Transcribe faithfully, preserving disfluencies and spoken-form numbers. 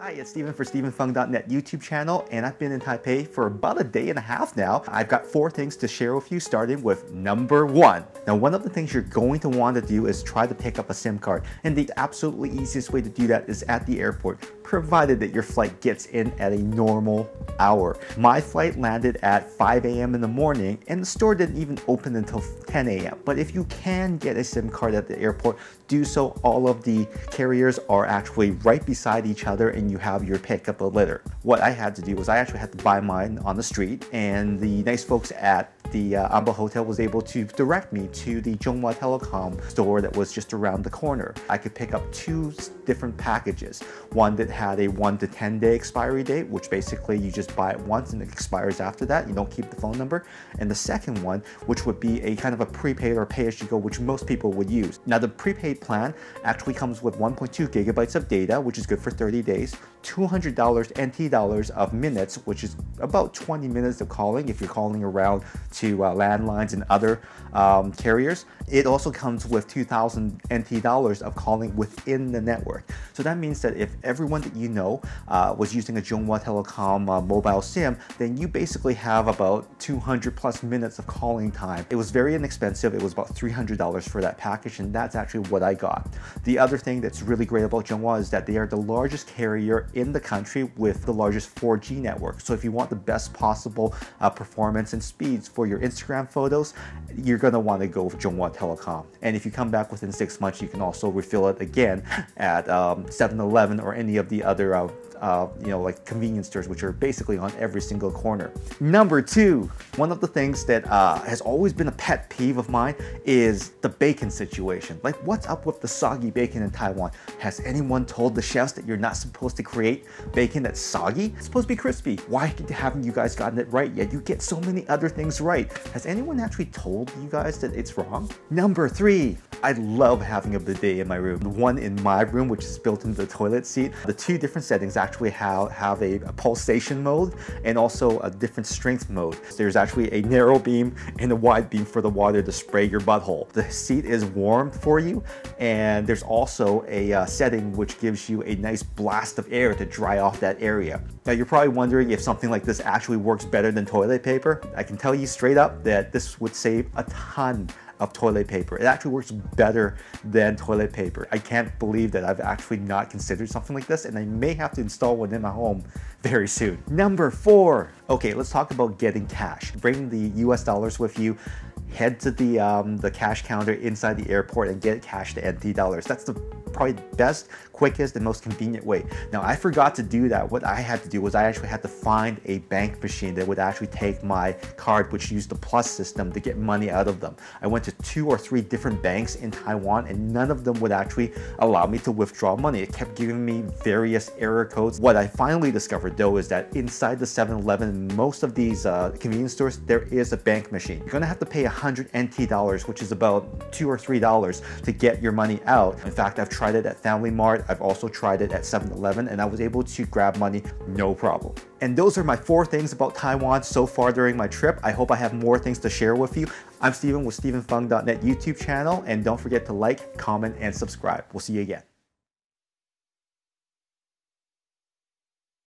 Hi, it's Stephen for Stephen Fung dot net YouTube channel, and I've been in Taipei for about a day and a half now. I've got four things to share with you, starting with number one. Now, one of the things you're going to want to do is try to pick up a SIM card, and the absolutely easiest way to do that is at the airport, provided that your flight gets in at a normal hour. My flight landed at five A M in the morning, and the store didn't even open until ten A M But if you can get a SIM card at the airport, do so. All of the carriers are actually right beside each other, and you have your pickup of litter. What I had to do was I actually had to buy mine on the street, and the nice folks at the uh, AMBA Hotel was able to direct me to the Chunghwa Telecom store that was just around the corner. I could pick up two different packages, one that had a one to ten day expiry date, which basically you just buy it once and it expires after that, you don't keep the phone number, and the second one, which would be a kind of a prepaid or pay-as-you-go, which most people would use. Now, the prepaid plan actually comes with one point two gigabytes of data, which is good for thirty days, two hundred N T dollars of minutes, which is about twenty minutes of calling if you're calling around to uh, landlines and other um, carriers. It also comes with two thousand N T dollars of calling within the network. So that means that if everyone that you know uh, was using a Chunghwa Telecom uh, mobile SIM, then you basically have about two hundred plus minutes of calling time. It was very inexpensive. It was about three hundred dollars for that package, and that's actually what I got. The other thing that's really great about Chunghwa is that they are the largest carrier in the country with the largest four G network. So if you want the best possible uh, performance and speeds for your Instagram photos, you're going to want to go with Chunghwa Telecom. And if you come back within six months, you can also refill it again at um, seven eleven or any of the other uh, Uh, you know, like convenience stores, which are basically on every single corner. Number two, one of the things that uh, has always been a pet peeve of mine is the bacon situation. Like, what's up with the soggy bacon in Taiwan? Has anyone told the chefs that you're not supposed to create bacon that's soggy? It's supposed to be crispy. Why haven't you guys gotten it right yet? You get so many other things right. Has anyone actually told you guys that it's wrong? Number three, I love having a bidet in my room. The one in my room, which is built into the toilet seat. The two different settings actually actually have, have a, a pulsation mode and also a different strength mode. There's actually a narrow beam and a wide beam for the water to spray your butthole. The seat is warm for you, and there's also a uh, setting which gives you a nice blast of air to dry off that area. Now, you're probably wondering if something like this actually works better than toilet paper. I can tell you straight up that this would save a ton of toilet paper. It actually works better than toilet paper. I can't believe that I've actually not considered something like this, and I may have to install one in my home very soon. Number four. Okay, let's talk about getting cash. Bring the U S dollars with you. Head to the, um, the cash counter inside the airport and get cash to N T dollars. That's the probably the best, quickest, and most convenient way. Now, I forgot to do that. What I had to do was I actually had to find a bank machine that would actually take my card, which used the plus system, to get money out of them. I went to two or three different banks in Taiwan, and none of them would actually allow me to withdraw money. It kept giving me various error codes. What I finally discovered, though, is that inside the seven eleven, most of these uh, convenience stores, there is a bank machine. You're gonna have to pay one hundred N T dollars, which is about two or three dollars, to get your money out. In fact, I've tried it at Family Mart. I've also tried it at seven eleven, and I was able to grab money, no problem. And those are my four things about Taiwan so far during my trip. I hope I have more things to share with you. I'm Stephen with Stephen Fung dot net YouTube channel, and don't forget to like, comment, and subscribe. We'll see you again.